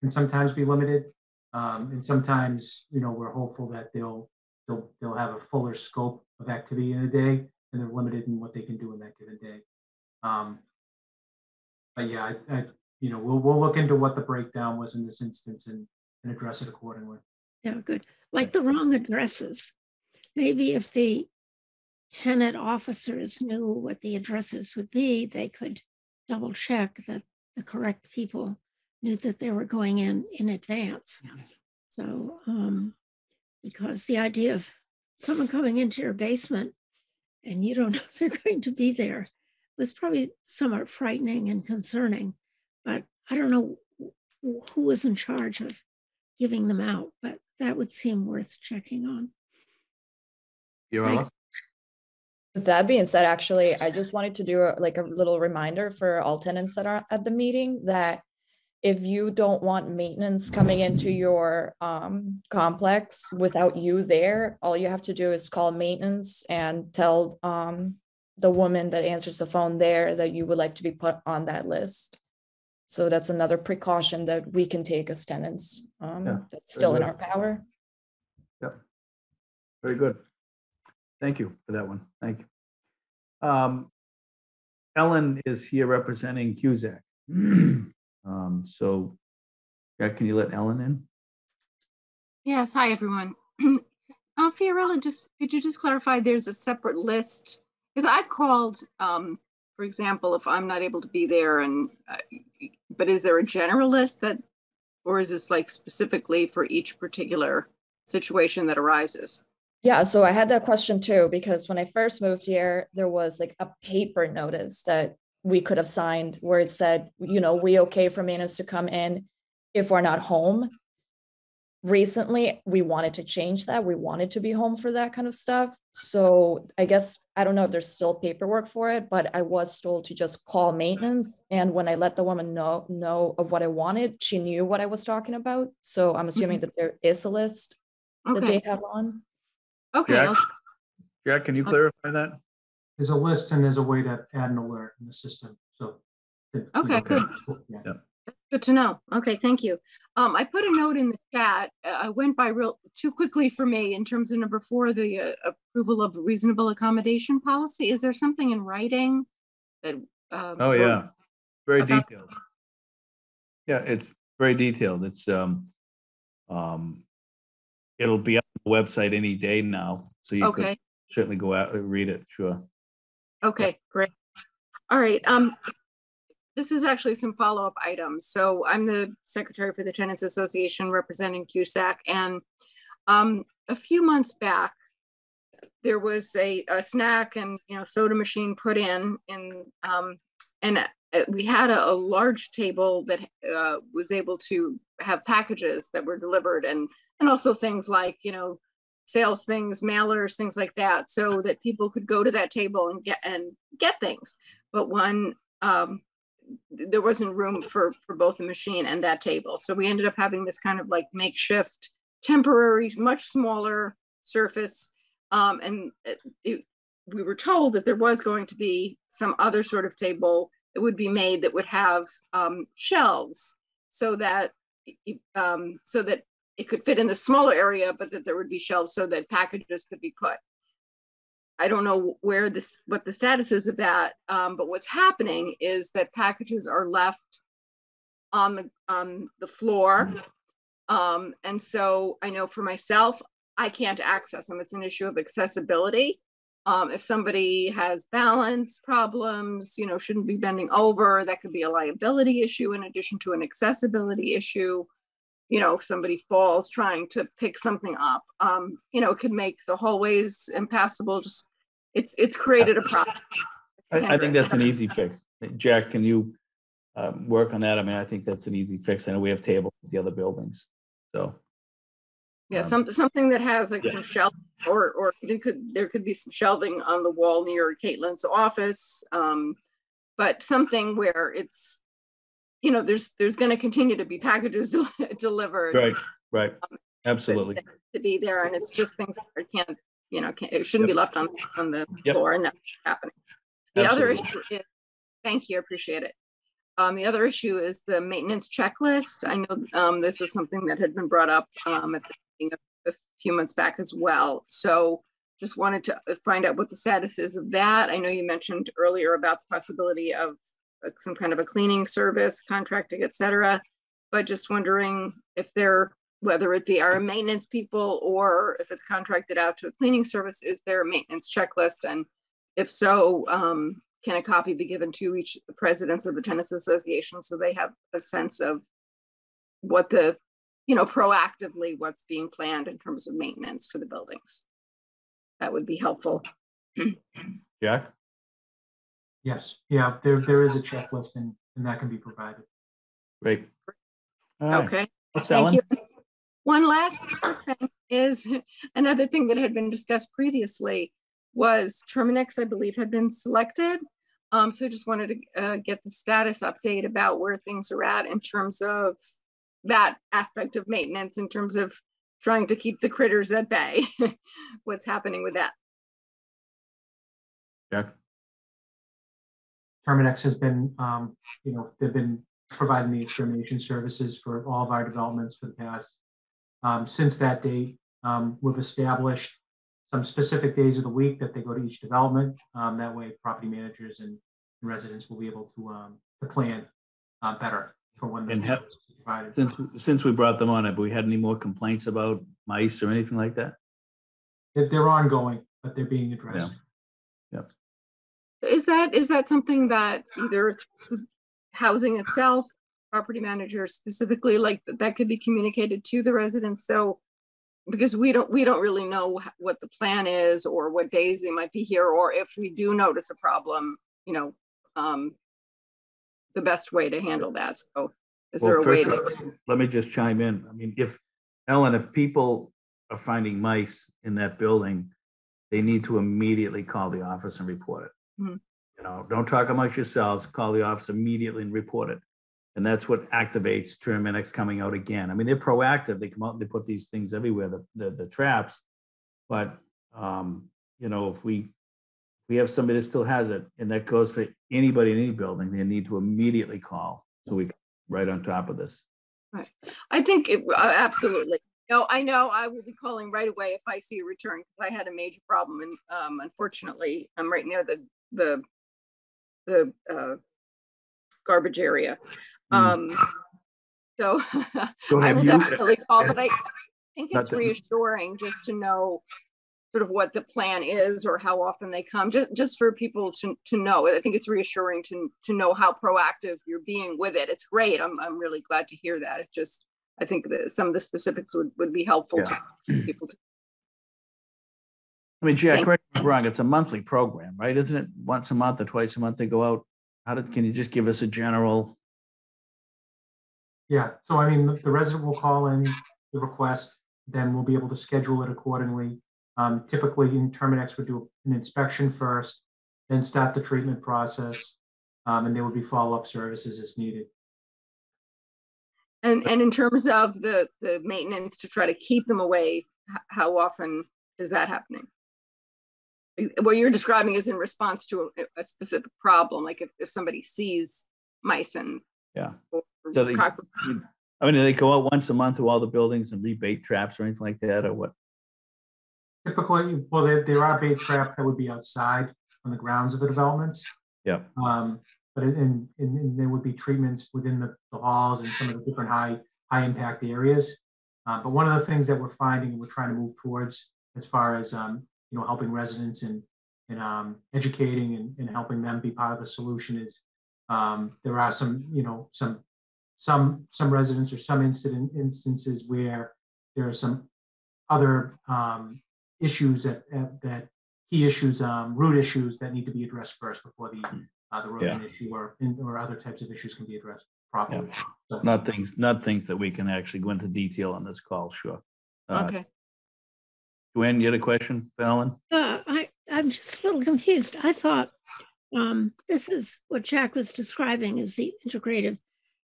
can sometimes be limited. Um, and sometimes, you know, we're hopeful that they'll they'll they'll have a fuller scope of activity in a day, and they're limited in what they can do in that given day. Um, but yeah, I, I, you know, we'll we'll look into what the breakdown was in this instance and and address it accordingly. Yeah, good. Like the wrong addresses. Maybe if the tenant officers knew what the addresses would be, they could double check that the correct people knew that they were going in in advance. Yeah. So, um, because the idea of someone coming into your basement and you don't know they're going to be there was probably somewhat frightening and concerning, but I don't know who was in charge of giving them out, but that would seem worth checking on. You're right. With that being said, actually, I just wanted to do a, like a little reminder for all tenants that are at the meeting that if you don't want maintenance coming into your um, complex without you there, all you have to do is call maintenance and tell um, the woman that answers the phone there that you would like to be put on that list. So that's another precaution that we can take as tenants. Um, yeah, that's still in our power. Yeah, very good. Thank you for that one. Thank you. Um, Ellen is here representing Cusack. Um, so, yeah, can you let Ellen in? Yes. Hi, everyone. uh, Fiorella, just could you just clarify? There's a separate list because I've called, um, for example, if I'm not able to be there, and uh, but is there a general list that, or is this like specifically for each particular situation that arises? Yeah, so I had that question too, because when I first moved here, there was like a paper notice that we could have signed where it said, you know, we okay for maintenance to come in if we're not home. Recently, we wanted to change that. We wanted to be home for that kind of stuff. So I guess, I don't know if there's still paperwork for it, but I was told to just call maintenance. And when I let the woman know, know of what I wanted, she knew what I was talking about. So I'm assuming mm-hmm. that there is a list okay. that they have on. Okay. Jack, Jack, can you clarify that? There's a list and there's a way to add an alert in the system. So, okay, you know, good. Yeah. Good to know. Okay, thank you. Um, I put a note in the chat. I went by real too quickly for me in terms of number four, the uh, approval of reasonable accommodation policy. Is there something in writing that? Uh, oh yeah, very detailed. Yeah, it's very detailed. It's um, um, it'll be up on the website any day now, so you okay. could certainly go out and read it. Sure. Okay, yeah. Great. All right. Um, this is actually some follow-up items. So I'm the secretary for the Tenants Association representing Cusack, and um, a few months back, there was a, a snack and you know soda machine put in, in um, and uh, we had a, a large table that uh, was able to have packages that were delivered, and and also things like you know sales things, mailers, things like that, so that people could go to that table and get and get things. But one, um, there wasn't room for, for both the machine and that table. So we ended up having this kind of like makeshift, temporary, much smaller surface. Um, and it, it, we were told that there was going to be some other sort of table that would be made that would have um, shelves so that, um, so that it could fit in the smaller area, but that there would be shelves so that packages could be put. I don't know where this, what the status is of that, um, but what's happening is that packages are left on the on the floor, um, and so I know for myself, I can't access them. It's an issue of accessibility. Um, if somebody has balance problems, you know, shouldn't be bending over, that could be a liability issue in addition to an accessibility issue. You know, if somebody falls trying to pick something up, um, you know, it could make the hallways impassable. Just it's it's created a problem. I, I think that's an easy fix. Jack, can you um, work on that? I mean, I think that's an easy fix. I know we have tables at the other buildings, so yeah, um, some something that has like yeah. some shelf, or or it could there could be some shelving on the wall near Caitlin's office, um, but something where it's. You know, there's there's going to continue to be packages del delivered. Right, right, um, absolutely. To be there, and it's just things that can't, you know, can't, it shouldn't yep. be left on on the yep. floor, and that's happening. The absolutely. Other issue is, thank you, I appreciate it. Um, the other issue is the maintenance checklist. I know um, this was something that had been brought up um, at the beginning of a few months back as well. So just wanted to find out what the status is of that. I know you mentioned earlier about the possibility of some kind of a cleaning service, contracting, et cetera. But just wondering if they're, whether it be our maintenance people or if it's contracted out to a cleaning service, is there a maintenance checklist? And if so, um, can a copy be given to each presidents of the tenants association so they have a sense of what the, you know, proactively what's being planned in terms of maintenance for the buildings? That would be helpful. Jack? Yes, yeah, there, there is a checklist and, and that can be provided. Great. Right. Okay, What's thank you. One last thing is another thing that had been discussed previously was Terminix, I believe, had been selected. Um, so just wanted to uh, get the status update about where things are at in terms of that aspect of maintenance, in terms of trying to keep the critters at bay. What's happening with that? Yeah. Terminix has been, um, you know, they've been providing the extermination services for all of our developments for the past. Um, since that date, um, we've established some specific days of the week that they go to each development. Um, that way, property managers and residents will be able to, um, to plan uh, better for when they're provided. Since since we brought them on, have we had any more complaints about mice or anything like that? If they're ongoing, but they're being addressed. Yeah. Yep. Is that is that something that either through housing itself, property managers specifically, like that could be communicated to the residents? So because we don't we don't really know what the plan is or what days they might be here, or if we do notice a problem, you know, um, the best way to handle that. So is well, there a way to... Let me just chime in. I mean, if, Ellen, if people are finding mice in that building, they need to immediately call the office and report it. Mm-hmm. You know, don't talk amongst yourselves, call the office immediately and report it. And that's what activates Terminix coming out again. I mean, they're proactive. They come out and they put these things everywhere, the, the, the traps. But, um, you know, if we we have somebody that still has it, and that goes for anybody in any building, they need to immediately call. So we get right on top of this. Right. I think, it, uh, absolutely. No, I know I will be calling right away if I see a return, because I had a major problem. And um, unfortunately, I'm right near the, the the uh, garbage area. Um, mm. So I will definitely call, but I, I think it's reassuring just to know sort of what the plan is or how often they come, just, just for people to, to know. I think it's reassuring to, to know how proactive you're being with it. It's great. I'm, I'm really glad to hear that. It's just, I think that some of the specifics would, would be helpful yeah. to people. To I mean, Jack, correct me if I'm wrong, it's a monthly program, right? Isn't it once a month or twice a month they go out? How did, can you just give us a general? Yeah, so I mean, the, the resident will call in the request, then we'll be able to schedule it accordingly. Um, typically, in Terminix would do an inspection first, then start the treatment process, um, and there would be follow-up services as needed. And and in terms of the, the maintenance to try to keep them away, how often is that happening? What you're describing is in response to a, a specific problem, like if, if somebody sees mice and yeah. Or so they, I mean, do they go out once a month to all the buildings and rebait traps or anything like that, or what? Typically, well, there, there are bait traps that would be outside on the grounds of the developments. Yeah. Um, but and and there would be treatments within the, the halls and some of the different high high impact areas. Uh, but one of the things that we're finding and we're trying to move towards, as far as um, you know, helping residents and and um, educating and, and helping them be part of the solution is um, there are some you know some some some residents or some incident instances where there are some other um, issues that, that that key issues, um, root issues that need to be addressed first before the uh, the rodent yeah. issue or or other types of issues can be addressed properly. Yeah. So, not things not things that we can actually go into detail on this call. Sure. Uh, okay. Gwen, you had a question, Ellen? Uh, I, I'm just a little confused. I thought um, this is what Jack was describing as the integrative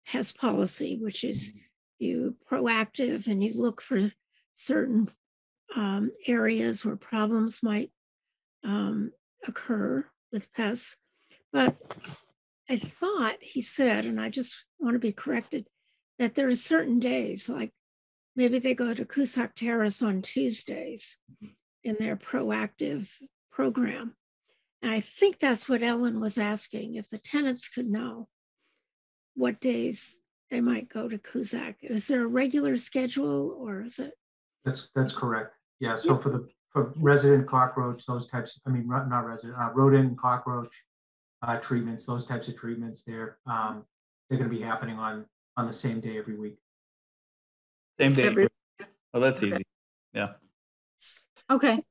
H E S policy, which is you proactive and you look for certain um, areas where problems might um, occur with pests. But I thought he said, and I just want to be corrected, that there are certain days, like maybe they go to Cusack Terrace on Tuesdays in their proactive program. And I think that's what Ellen was asking, if the tenants could know what days they might go to Cusack. Is there a regular schedule, or is it? That's that's correct. Yeah. So yeah. for the for resident cockroach, those types. I mean, not resident uh, rodent cockroach uh, treatments. Those types of treatments. They're um, they're going to be happening on on the same day every week. Same day. Every oh, that's okay. easy. Yeah. Okay.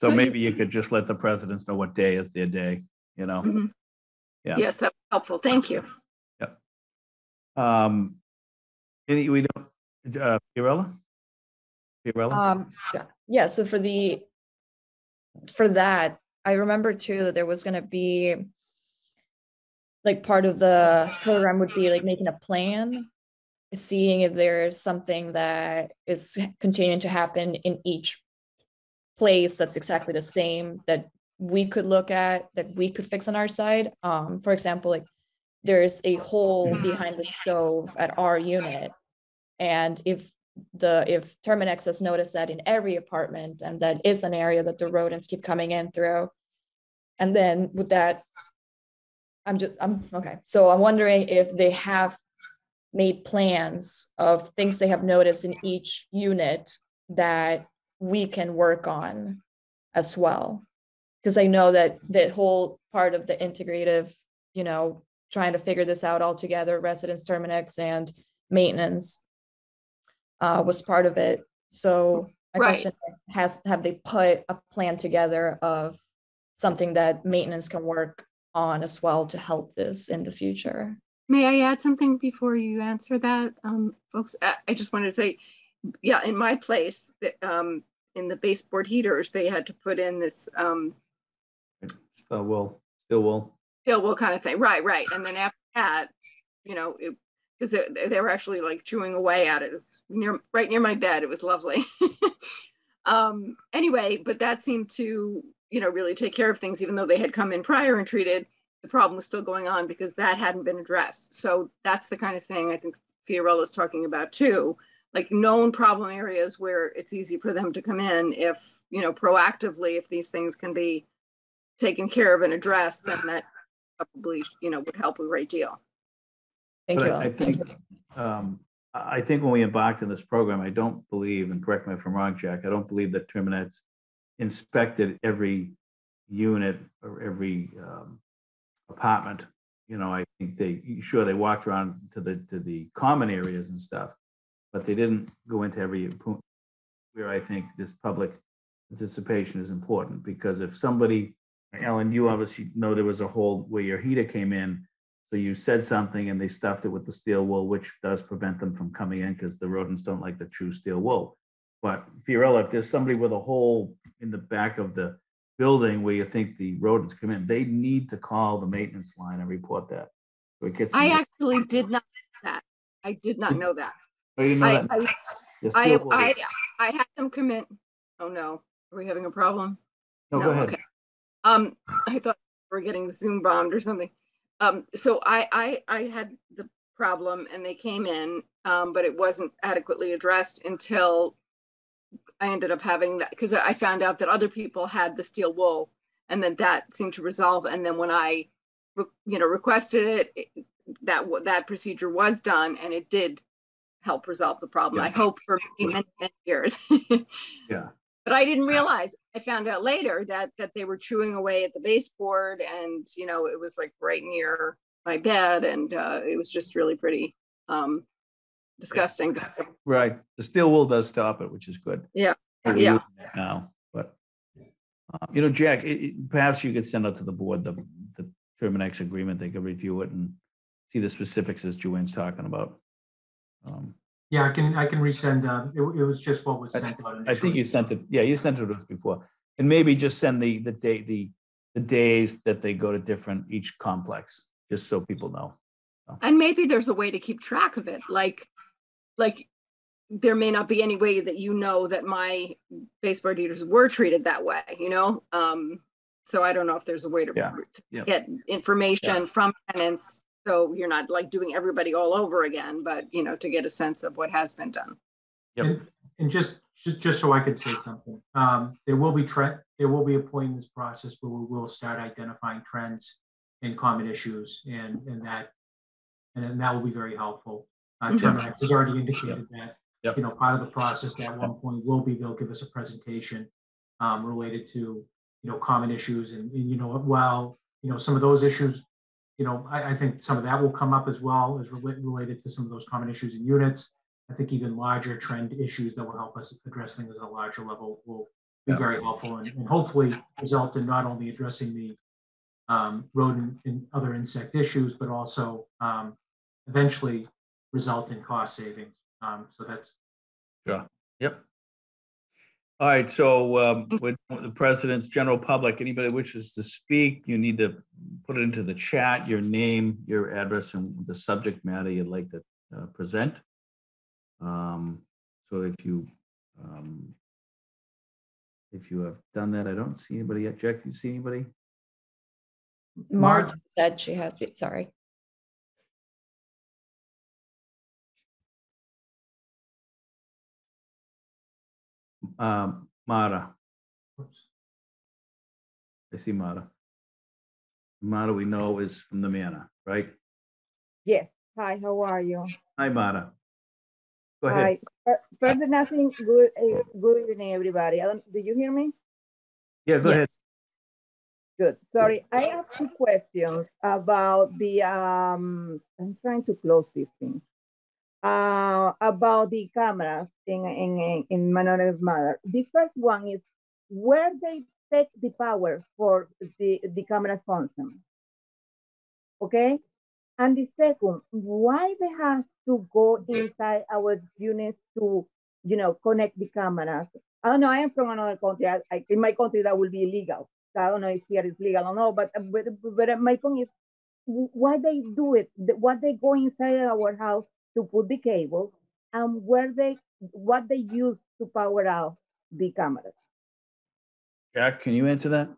So, so maybe you, you could just let the presidents know what day is their day, you know? Mm-hmm. Yeah. Yes, that's helpful. Thank you. Yep. Um, any, we don't, uh, Fiorella? Fiorella? Um, yeah, so for the, for that, I remember too that there was going to be, like, part of the program would be like making a plan, seeing if there is something that is continuing to happen in each place that's exactly the same that we could look at, that we could fix on our side. Um, for example, like there's a hole behind the stove at our unit, and if the if Terminix has noticed that in every apartment, and that is an area that the rodents keep coming in through, and then with that, I'm just I'm okay. So I'm wondering if they have made plans of things they have noticed in each unit that we can work on as well, because I know that that whole part of the integrative, you know, trying to figure this out all together, residents, Terminix, and maintenance uh, was part of it. So my right. question is, has have they put a plan together of something that maintenance can work on as well to help this in the future? May I add something before you answer that, um, folks? I, I just wanted to say, yeah, in my place, um, in the baseboard heaters, they had to put in this um, still wool, still wool, still wool kind of thing, right? Right, and then after that, you know, because they were actually like chewing away at it. It was near, right near my bed. It was lovely. um, anyway, but that seemed to, you know, really take care of things, even though they had come in prior and treated. The problem was still going on because that hadn't been addressed. So that's the kind of thing I think Fiorella's talking about too. Like known problem areas where it's easy for them to come in, if, you know, proactively, if these things can be taken care of and addressed, then that probably, you know, would help a great deal. Thank but you. I, I think um, I think when we embarked on this program, I don't believe, and correct me if I'm wrong, Jack, I don't believe that Terminix inspected every unit or every um, apartment. You know, I think they sure they walked around to the to the common areas and stuff, but they didn't go into every point, where I think this public participation is important. Because if somebody, Ellen, you obviously know there was a hole where your heater came in, so you said something and they stuffed it with the steel wool, which does prevent them from coming in because the rodents don't like to chew steel wool. But Fiorella, if there's somebody with a hole in the back of the building where you think the rodents come in, they need to call the maintenance line and report that. So it gets I actually did not know that. I did not know that. Oh, you know I, I, I, I, I had them come in. Oh no, are we having a problem? No, no go ahead. Okay. Um, I thought we were getting Zoom bombed or something. Um, so I, I, I had the problem and they came in, um, but it wasn't adequately addressed until I ended up having that, because I found out that other people had the steel wool, and then that seemed to resolve. And then when I, you know, requested it, it that that procedure was done, and it did help resolve the problem. Yeah. I hope for many, many, many years. Yeah. But I didn't realize, I found out later that that they were chewing away at the baseboard, and, you know, it was like right near my bed, and uh, it was just really pretty um, disgusting. Yeah. Right. The steel wool does stop it, which is good. Yeah. We're yeah. Now, but uh, you know, Jack, it, it, perhaps you could send out to the board the the Terminix agreement. They could review it and see the specifics as Joanne's talking about. Um, yeah, I can I can resend. Uh, it, it was just what was sent. I, I think you sent it. Yeah, you sent it to us before, and maybe just send the the day the the days that they go to different each complex, just so people know. So. And maybe there's a way to keep track of it. Like, like there may not be any way that you know that my baseboard eaters were treated that way. You know, um, so I don't know if there's a way to, yeah. to yeah. get information yeah. from tenants. So you're not like doing everybody all over again, but, you know, to get a sense of what has been done. Yep. and just just so I could say something, um, there will be trend, there will be a point in this process where we will start identifying trends and common issues, and and that and then that will be very helpful. Uh, Terminix has already indicated yeah. that yeah. you know part of the process at one point will be they'll give us a presentation um, related to you know common issues, and, and you know while you know some of those issues, you know I, I think some of that will come up as well as re related to some of those common issues and units. I think even larger trend issues that will help us address things at a larger level will be yeah. very helpful, and, and hopefully result in not only addressing the um, rodent and other insect issues, but also um, eventually result in cost savings. Um, so that's. Yeah. Yep. All right. So um, with the president's general public, anybody wishes to speak, you need to put it into the chat, your name, your address, and the subject matter you'd like to uh, present. Um, so if you um, if you have done that, I don't see anybody yet. Jack, do you see anybody? Marge said she has it. Sorry. Um, Mara. Oops. I see Mara. Mara, we know, is from the manor, right? Yes. Hi, how are you? Hi, Mara. Go ahead. Hi. First, nothing. Good, good evening, everybody. I don't, do you hear me? Yeah, go yes. ahead. Good. Sorry, I have two questions about the. Um, I'm trying to close this thing. Uh, about the cameras in in in Menotomy Manor. The first one is where they take the power for the the camera function. Okay. And the second, why they have to go inside our units to, you know, connect the cameras? I don't know. I am from another country. I, I, in my country, that will be illegal. So I don't know if here is legal or not. But, but but my point is, why they do it? Why they go inside our house to put the cables, and where they what they use to power out the cameras? Jack, can you answer that?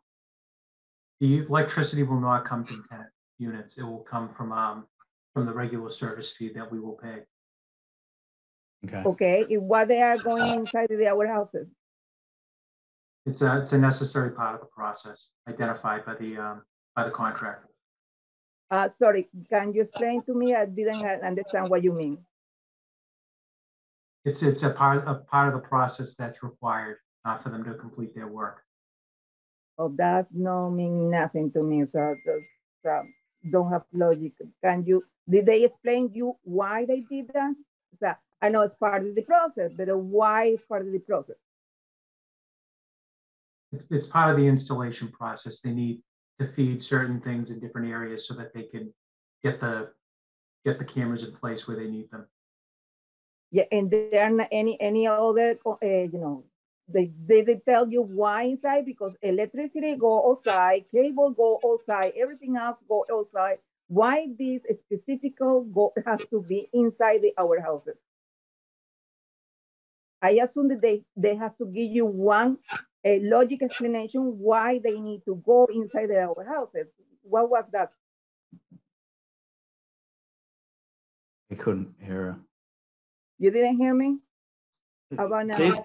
The electricity will not come to the tenant units. It will come from um from the regular service fee that we will pay. Okay. Okay. If what they are going inside the our houses. It's a it's a necessary part of the process identified by the um by the contractor. Uh, sorry, can you explain to me? I didn't understand what you mean. It's it's a part a part of the process that's required uh, for them to complete their work. Oh, that no mean nothing to me. So, so don't have logic. Can you? Did they explain you why they did that? So I know it's part of the process, but why is part of the process? It's, it's part of the installation process. They need to feed certain things in different areas so that they can get the get the cameras in place where they need them. Yeah, and there are any any other uh, you know they, they they tell you why inside, because electricity go outside, cable go outside, everything else go outside. Why this specific go has to be inside the, our houses? I assume that they they have to give you one a logic explanation why they need to go inside their own houses. What was that? I couldn't hear her. You didn't hear me? How about now?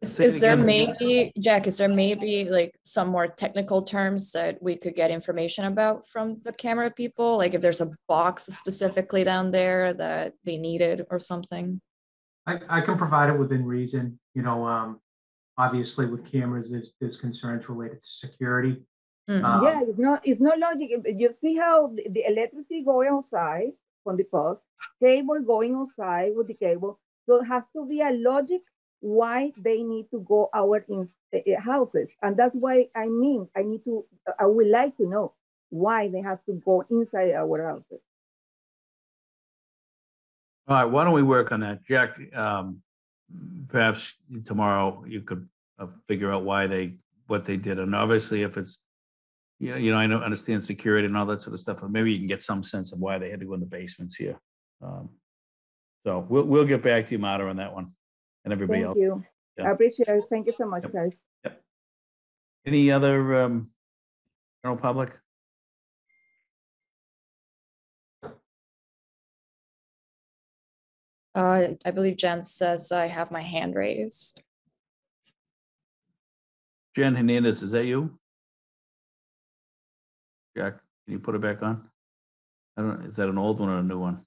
Is, is there maybe, Jack, is there maybe like some more technical terms that we could get information about from the camera people? Like if there's a box specifically down there that they needed or something? I, I can provide it within reason, you know, um, obviously, with cameras, there's, there's concerns related to security. Mm. Um, yeah, it's not it's not logic. You see how the, the electricity going outside from the post, cable going outside with the cable. So it has to be a logic why they need to go our in, uh, houses, and that's why I mean I need to I would like to know why they have to go inside our houses. All right, why don't we work on that, Jack? Um... Perhaps tomorrow you could uh, figure out why they what they did, and obviously if it's you know, you know I don't understand security and all that sort of stuff, but maybe you can get some sense of why they had to go in the basements here. Um, so we'll we'll get back to you, Mata, on that one, and everybody thank else. Thank you. Yeah. I appreciate it. Thank you so much, yep. guys. Yep. Any other um, general public? Uh, I believe Jen says I have my hand raised. Jen Hernandez, is that you? Jack, can you put it back on? I don't know, is that an old one or a new one?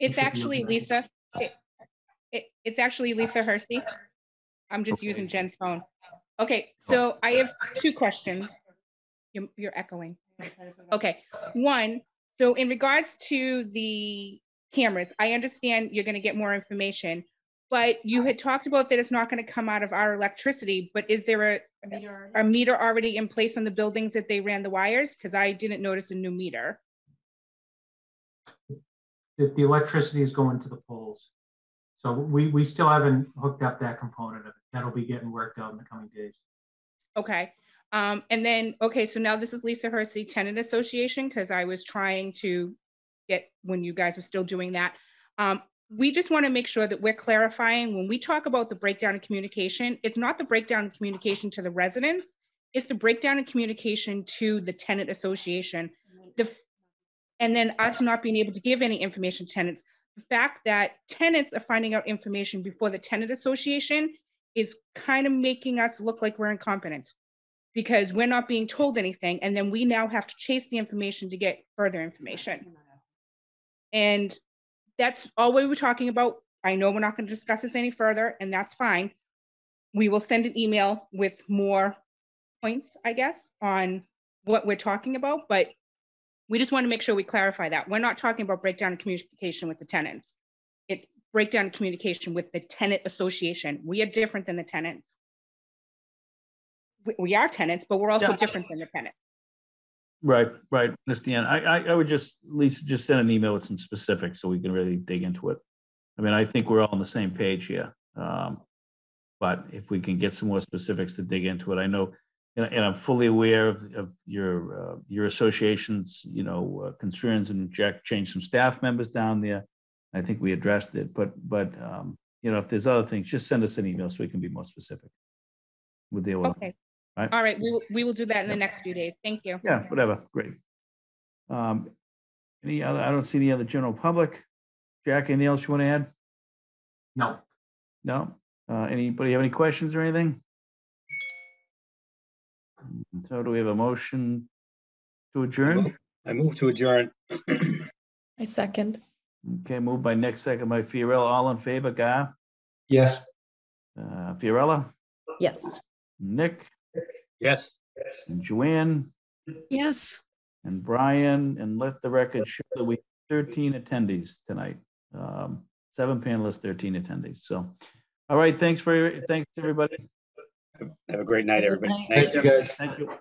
It's actually Lisa. It, it, it's actually Lisa Hersey. I'm just okay. using Jen's phone. Okay, so I have two questions. You're, you're echoing. Okay, one, so in regards to the cameras, I understand you're gonna get more information, but you had talked about that it's not gonna come out of our electricity, but is there a, a, meter. a meter already in place on the buildings that they ran the wires? Because I didn't notice a new meter. The, the electricity is going to the poles. So we, we still haven't hooked up that component of it. That'll be getting worked out in the coming days. Okay. Um, and then, okay, so now this is Lisa Hersey Tenant Association, because I was trying to get when you guys were still doing that. Um, we just want to make sure that we're clarifying when we talk about the breakdown in communication, it's not the breakdown in communication to the residents, it's the breakdown in communication to the tenant association. The, and then us not being able to give any information to tenants. The fact that tenants are finding out information before the tenant association is kind of making us look like we're incompetent, because we're not being told anything, and then we now have to chase the information to get further information. And that's all we were talking about. I know we're not going to discuss this any further, and that's fine. We will send an email with more points, I guess, on what we're talking about, but we just want to make sure we clarify that. We're not talking about breakdown in communication with the tenants. It's breakdown in communication with the tenant association. We are different than the tenants. We are tenants, but we're also yeah. different than the tenants. Right, right, Miz Deanne. I, I, I would just, Lisa, just send an email with some specifics so we can really dig into it. I mean, I think we're all on the same page here, um, but if we can get some more specifics to dig into it, I know, and, and I'm fully aware of, of your uh, your association's, you know, uh, concerns, and Jack changed some staff members down there. I think we addressed it, but, but um, you know, if there's other things, just send us an email so we can be more specific. We'll deal with okay. All right. All right, we will, we will do that in yeah. the next few days. Thank you. Yeah, whatever. Great. Um, any other? I don't see any other general public. Jack, anything else you want to add? No. No. Uh, anybody have any questions or anything? So, do we have a motion to adjourn? I move to adjourn. I second. Okay, moved by Nick, second by Fiorella. All in favor, Guy? Yes. Uh, Fiorella? Yes. Nick? Yes. And Joanne? Yes. And Brian, and let the record show that we have thirteen attendees tonight. Um, seven panelists, thirteen attendees. So, all right, thanks for, thanks everybody. Have a great night, everybody. Thank you guys. Thank you.